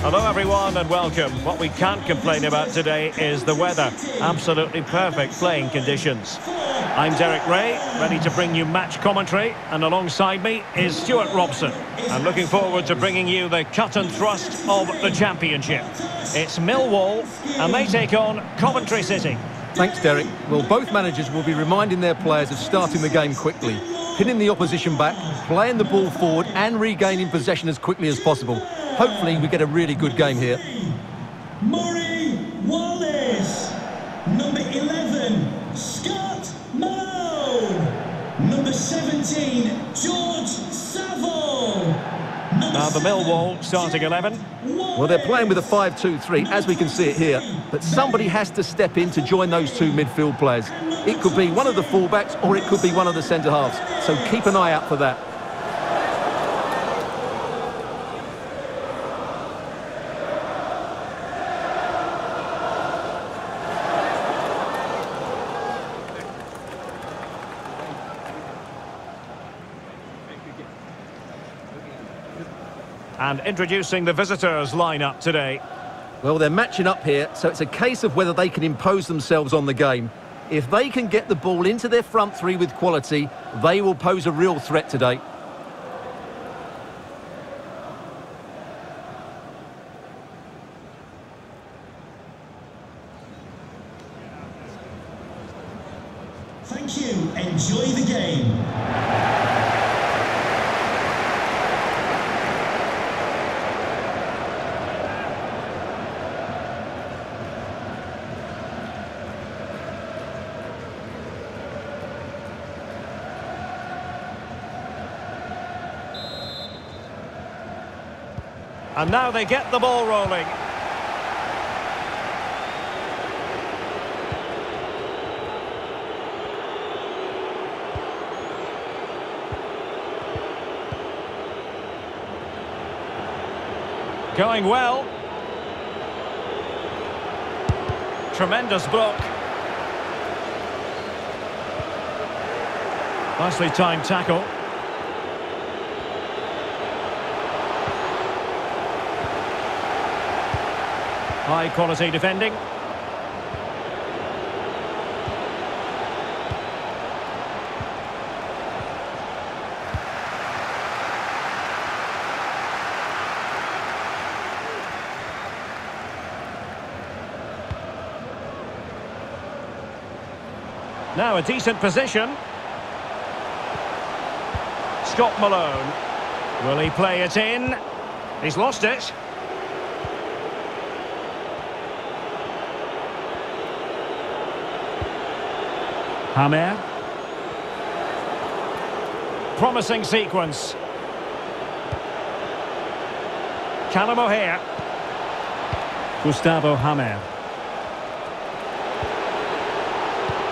Hello everyone and welcome. What we can't complain about today is the weather. Absolutely perfect playing conditions. I'm Derek Ray, ready to bring you match commentary, and alongside me is Stuart Robson. I'm looking forward to bringing you the cut and thrust of the championship. It's Millwall and they take on Coventry City. Thanks, Derek. Well, both managers will be reminding their players of starting the game quickly, pinning the opposition back, playing the ball forward and regaining possession as quickly as possible. Hopefully we get a really good game here. Murray Wallace, number 11, Scott Malone, number 17, George Saville. Now the Millwall starting 11. Well, they're playing with a 5-2-3, as we can see it here. But somebody has to step in to join those two midfield players. It could be one of the fullbacks or it could be one of the centre-halves. So keep an eye out for that. And introducing the visitors' lineup today. Well, they're matching up here, so it's a case of whether they can impose themselves on the game. If they can get the ball into their front three with quality, they will pose a real threat today. Thank you. Enjoy the game. And now they get the ball rolling. Going well. Tremendous block. Nicely timed tackle. High quality defending. Now a decent position. Scott Malone. Will he play it in? He's lost it. Hamer. Promising sequence. Callum O'Hare. Gustavo Hamer.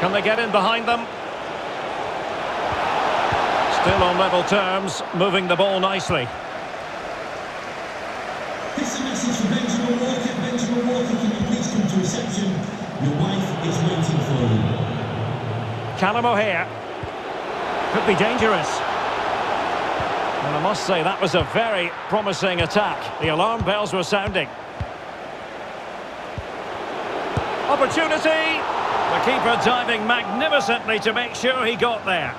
Can they get in behind them? Still on level terms, moving the ball nicely. This is a message from Benjamin Walker. Benjamin Walker, can you please come to reception? Your wife is waiting for you. Callum O'Hare could be dangerous. And I must say that was a very promising attack. The alarm bells were sounding. Opportunity. The keeper diving magnificently to make sure he got there.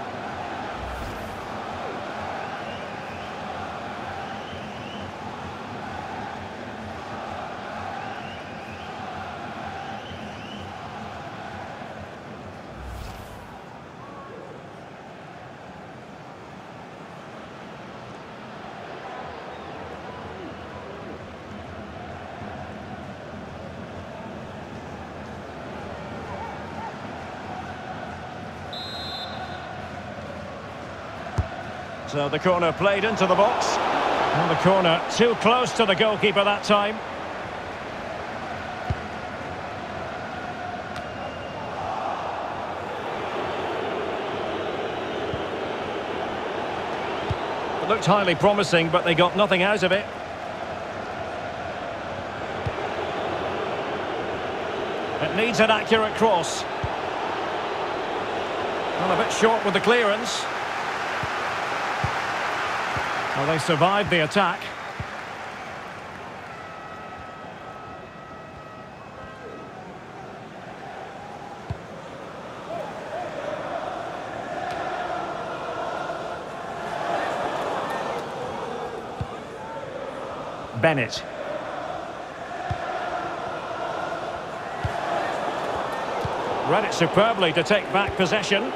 So the corner played into the box. And the corner too close to the goalkeeper that time. It looked highly promising, but they got nothing out of it. It needs an accurate cross. Well, a bit short with the clearance. Well, they survived the attack. Bennett. Read it superbly to take back possession.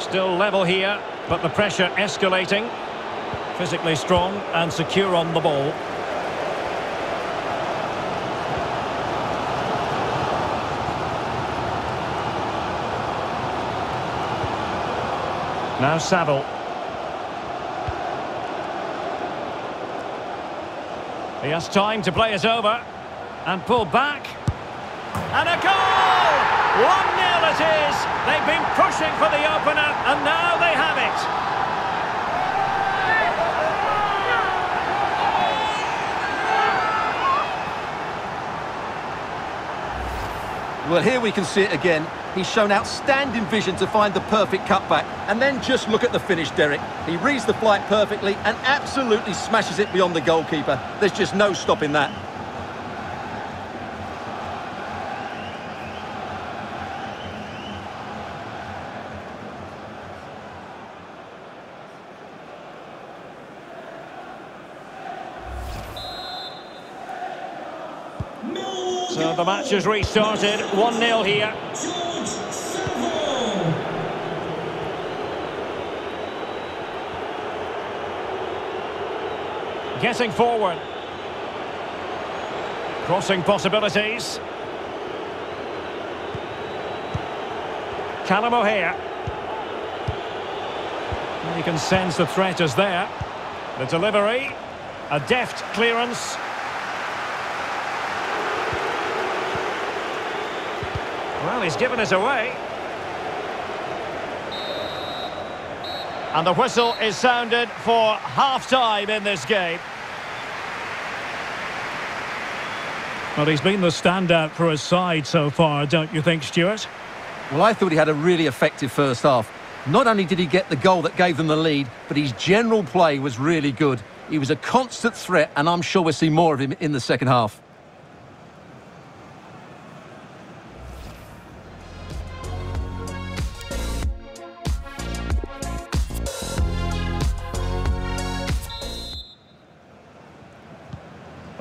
Still level here, but the pressure escalating. Physically strong and secure on the ball. Now Saville. He has time to play it over. And pull back. And a goal! 1-0 it is. They've been pushing for the opener, and now they have it. Well, here we can see it again. He's shown outstanding vision to find the perfect cutback. And then just look at the finish, Derek. He reads the flight perfectly and absolutely smashes it beyond the goalkeeper. There's just no stopping that. So the match has restarted, 1-0 here. Getting forward. Crossing possibilities. Callum O'Hare. You can sense the threat is there. The delivery. A deft clearance. Well, he's given it away. And the whistle is sounded for half-time in this game. Well, he's been the standout for his side so far, don't you think, Stuart? Well, I thought he had a really effective first half. Not only did he get the goal that gave them the lead, but his general play was really good. He was a constant threat, and I'm sure we'll see more of him in the second half.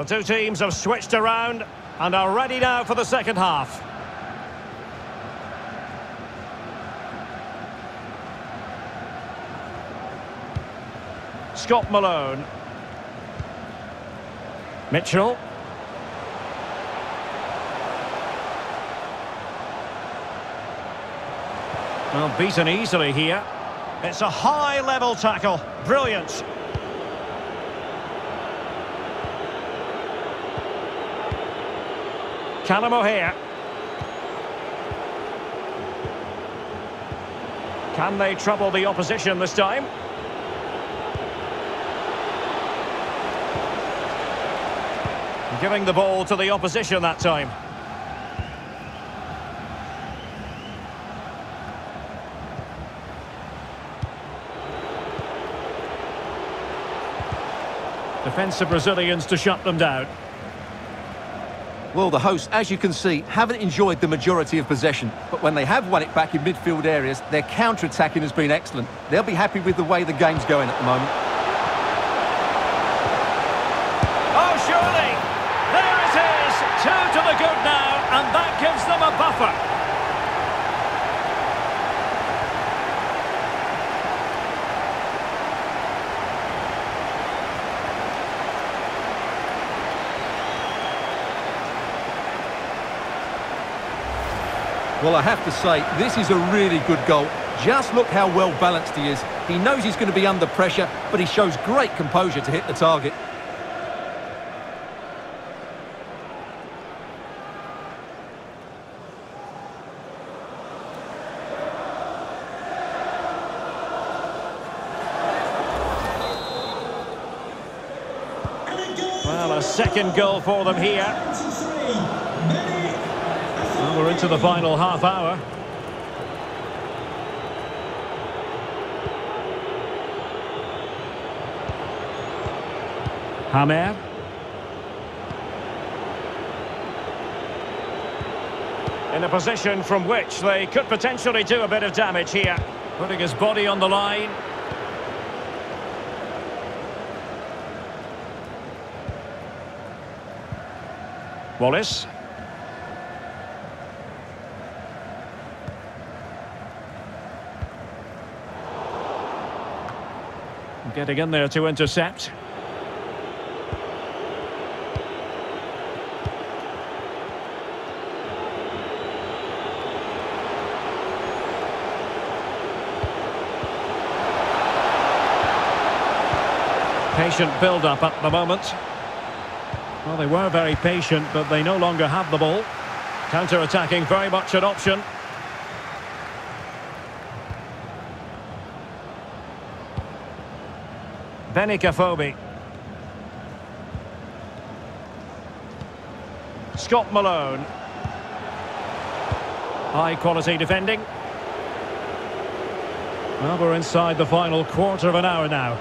The two teams have switched around and are ready now for the second half. Scott Malone. Mitchell. Well, beaten easily here. It's a high-level tackle. Brilliant. Callum O'Hare. Can they trouble the opposition this time? Giving the ball to the opposition that time. Defensive Brazilians to shut them down. Well, the hosts, as you can see, haven't enjoyed the majority of possession, but when they have won it back in midfield areas, their counter-attacking has been excellent. They'll be happy with the way the game's going at the moment. Oh, surely! There it is! Two to the good now, and that gives them a buffer. Well, I have to say, this is a really good goal. Just look how well-balanced he is. He knows he's going to be under pressure, but he shows great composure to hit the target. Well, a second goal for them here. We're into the final half hour. Hamer. in a position from which they could potentially do a bit of damage here. Putting his body on the line. Wallace. Getting in there to intercept. Patient build-up at the moment. Well, they were very patient, but they no longer have the ball. Counter-attacking, very much an option. Benica Fobi. Scott Malone. High-quality defending. Well, we're inside the final quarter of an hour now.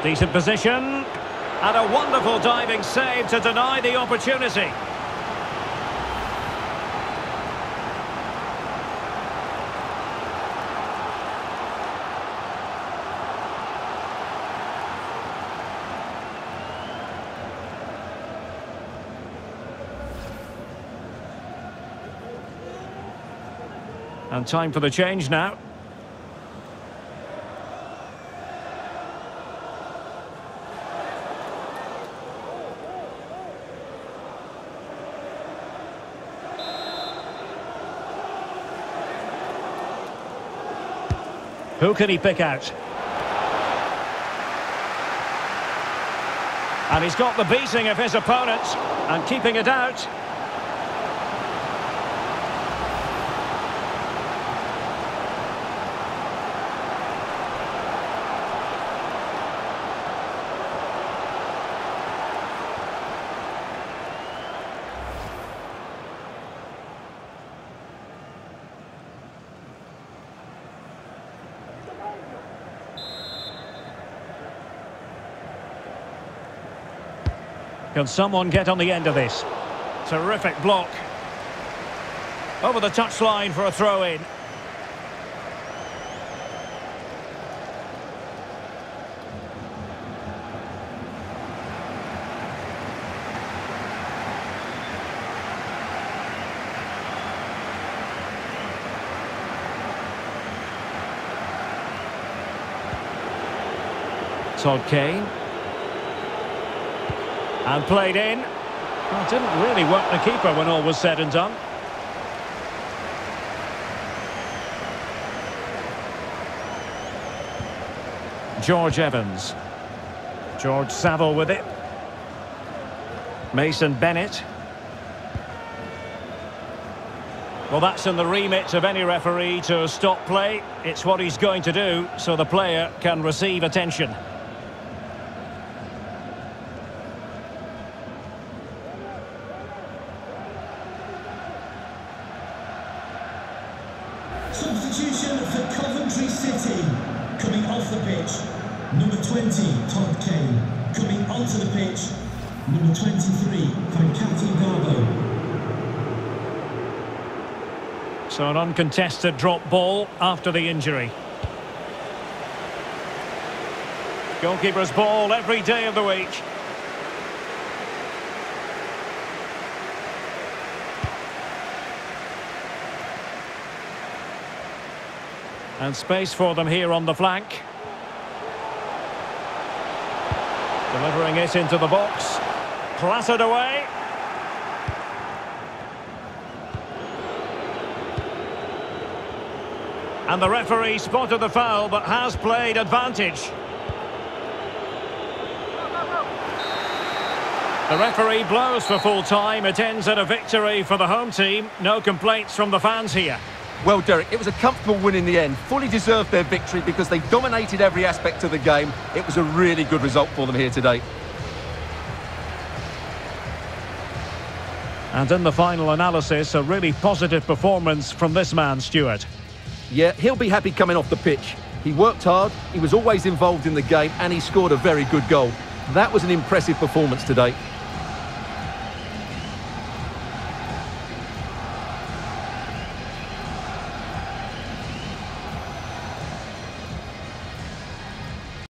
Decent position, and a wonderful diving save to deny the opportunity. And time for the change now. Who can he pick out? And he's got the beating of his opponent and keeping it out. Can someone get on the end of this? Terrific block. Over the touchline for a throw-in. Todd Kane. And played in. Well, it didn't really work the keeper when all was said and done. George Evans. George Saville with it. Mason Bennett. Well, that's in the remit of any referee to stop play. It's what he's going to do so the player can receive attention. Substitution for Coventry City, coming off the pitch, number 20, Todd Kane. Coming onto the pitch, number 23, Gustavo. So an uncontested drop ball after the injury. Goalkeeper's ball every day of the week. And space for them here on the flank. Delivering it into the box. Clattered away. And the referee spotted the foul but has played advantage. The referee blows for full time. It ends in a victory for the home team. No complaints from the fans here. Well, Derek, it was a comfortable win in the end. Fully deserved their victory because they dominated every aspect of the game. It was a really good result for them here today. And in the final analysis, a really positive performance from this man, Stuart. Yeah, he'll be happy coming off the pitch. He worked hard, he was always involved in the game, and he scored a very good goal. That was an impressive performance today.